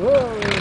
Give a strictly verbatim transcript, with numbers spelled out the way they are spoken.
¡Oh!